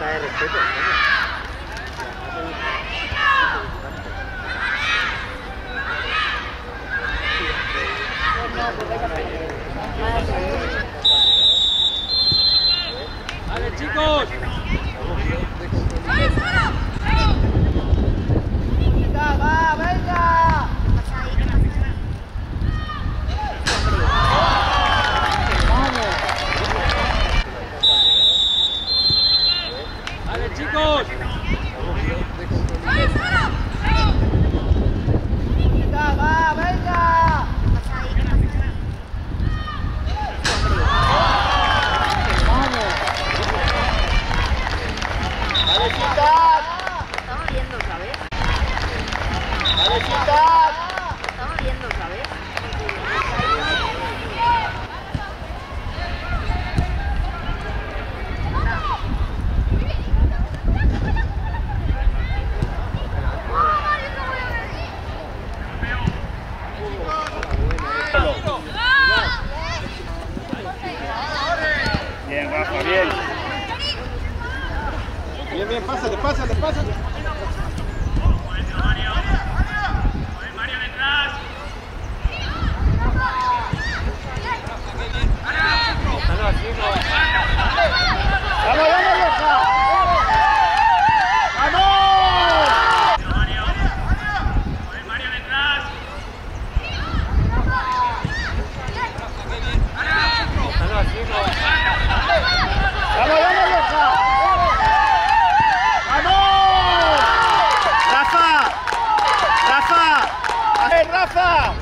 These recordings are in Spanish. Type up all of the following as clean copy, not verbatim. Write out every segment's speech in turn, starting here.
falta de respeto. Vale, chicos. ¡Venga, va, venga! ¡Vale, chicos! ¡Venga, va, venga! ¡Vale, chicas! Estaba viendo otra vez. ¡Vale, chicas! Estaba viendo otra vez. Bien, Rafa, bien. Bien, bien, pásale, pásale, pásale. Mario, Mario detrás. Vamos, vamos, Mario, Mario detrás. Vamos, vamos. Rafa.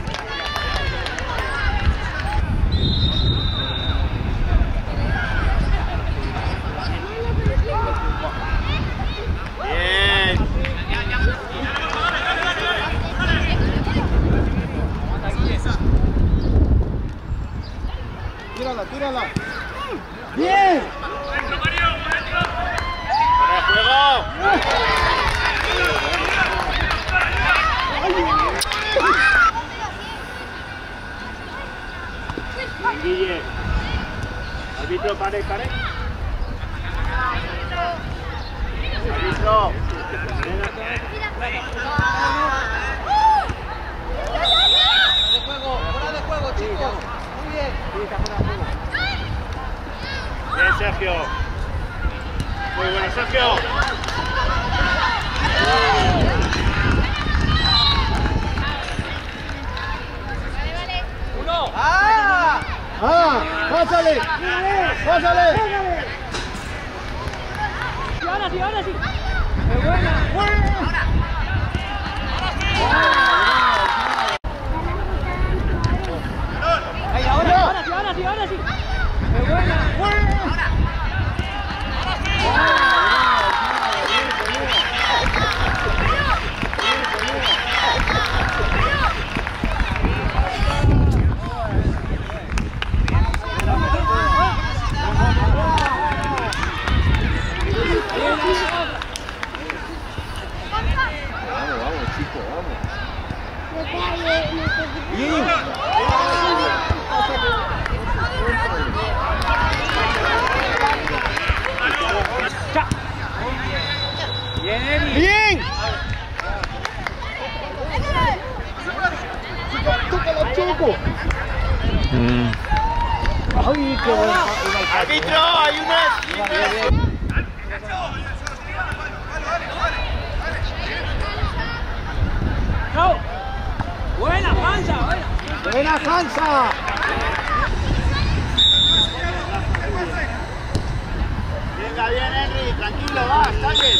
Bien. Tírala, tírala. Bien. Dentro, Mario, dentro. Para juego. Guille, árbitro, pare, pare. Árbitro, ven acá. Fuera de juego, chicos. Muy bien. Bien, Sergio. Muy bueno, Sergio. Uno. ¡Ah! ¡Ah! ¡Pásale! ¡Pásale! ¡Y ahora sí, ahora sí! ¡Qué buena! ¡Ahora! ¡Ahora sí! ¡Ahora sí, ahora sí, ahora sí! ¡Qué buena! ¡Ahora! ¡Bien! ¡Tócala, Choco! ¡Ay, qué bueno! ¡Arbitro, hay una! ¡No! ¡Buena panza! ¡Buena panza! Venga, bien, Henry, tranquilo, va, saque.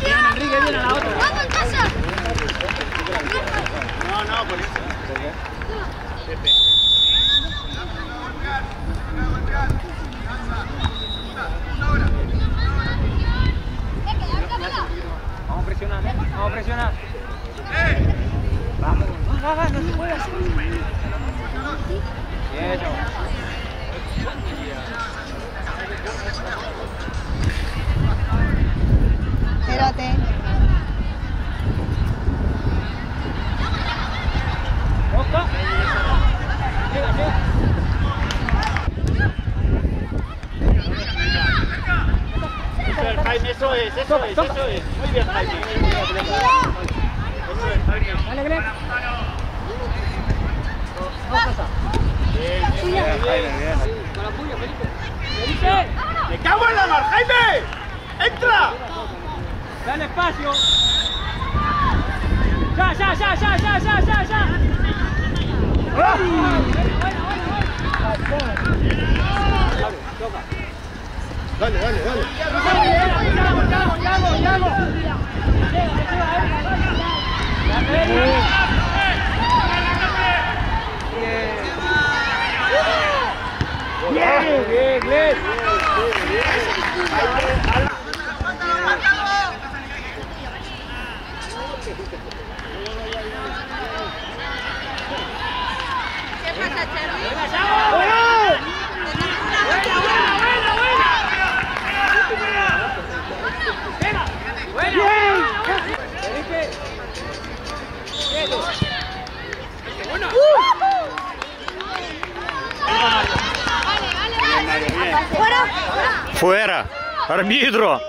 Bien, Enrique, viene a la otra. ¡Vamos, casa! No, no, por eso. Pepe. Vamos a presionar, vamos a presionar. Vamos, va, va, no se puede así. Bien. Espérate. Toca. Jaime, eso es. Muy bien, Jaime. Dale, Greg. Bien. Con la puya, Felipe. ¡Felipe! ¡Me cago en la mar, Jaime! ¡Entra! Dale espacio. Ya. Bueno. Dale. ¡Llamo! ¡Bien! ¿Qué pasa, Charo? ¡Buena! ¡Fuera! ¡Árbitro!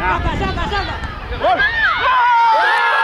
¡Salta, salta, salta! ¡Gol!